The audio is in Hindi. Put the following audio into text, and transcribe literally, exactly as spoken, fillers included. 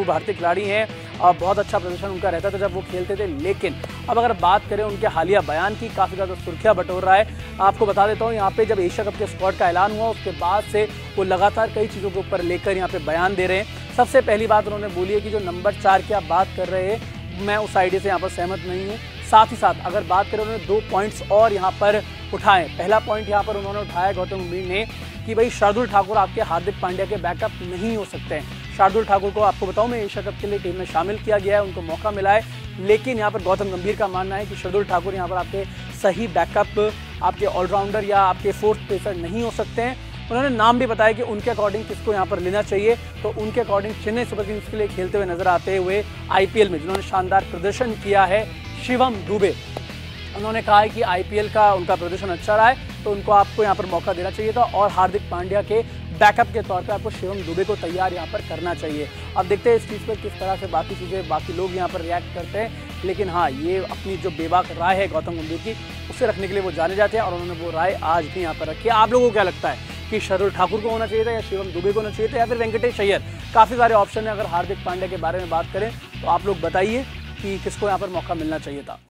वो भारतीय खिलाड़ी हैं, बहुत अच्छा प्रदर्शन उनका रहता था जब वो खेलते थे। लेकिन अब अगर बात करें उनके हालिया बयान की, काफ़ी ज़्यादा सुर्खियाँ बटोर रहा है। आपको बता देता हूँ, यहाँ पे जब एशिया कप के स्क्वाड का ऐलान हुआ उसके बाद से वो लगातार कई चीज़ों के ऊपर लेकर यहाँ पे बयान दे रहे हैं। सबसे पहली बात उन्होंने बोली है कि जो नंबर चार की आप बात कर रहे हैं, मैं उस आइडिया से यहाँ पर सहमत नहीं हूँ। साथ ही साथ अगर बात करें, उन्होंने दो पॉइंट्स और यहाँ पर उठाएँ। पहला पॉइंट यहाँ पर उन्होंने उठाया गौतम गंभीर ने कि भाई शार्दुल ठाकुर आपके हार्दिक पांड्या के बैकअप नहीं हो सकते हैं। शार्दुल ठाकुर को आपको बताऊं मैं एशिया कप के लिए टीम में शामिल किया गया है, उनको मौका मिला है, लेकिन यहाँ पर गौतम गंभीर का मानना है कि शार्दुल ठाकुर यहाँ पर आपके सही बैकअप, आपके ऑलराउंडर या आपके फोर्थ पेसर नहीं हो सकते हैं। उन्होंने नाम भी बताया कि उनके अकॉर्डिंग किसको यहाँ पर लेना चाहिए, तो उनके अकॉर्डिंग चेन्नई सुपरकिंग्स के लिए खेलते हुए नजर आते हुए आईपीएल में जिन्होंने शानदार प्रदर्शन किया है शिवम दूबे, उन्होंने कहा है कि आईपीएल का उनका प्रदर्शन अच्छा रहा है तो उनको आपको यहाँ पर मौका देना चाहिए था और हार्दिक पांड्या के बैकअप के तौर पे आपको शिवम दूबे को तैयार यहाँ पर करना चाहिए। अब देखते हैं इस चीज़ पर किस तरह से बाकी चीज़ें बाकी लोग यहाँ पर रिएक्ट करते हैं। लेकिन हाँ, ये अपनी जो बेबाक राय है गौतम गंभीर की, उसे रखने के लिए वो जाने जाते हैं और उन्होंने वो राय आज भी यहाँ पर रखी है। आप लोगों को क्या लगता है कि शार्दुल ठाकुर को होना चाहिए था या शिवम दूबे को होना चाहिए था या फिर वेंकटेश अय्यर? काफ़ी सारे ऑप्शन है। अगर हार्दिक पांड्या के बारे में बात करें तो आप लोग बताइए कि किसको यहाँ पर मौका मिलना चाहिए था।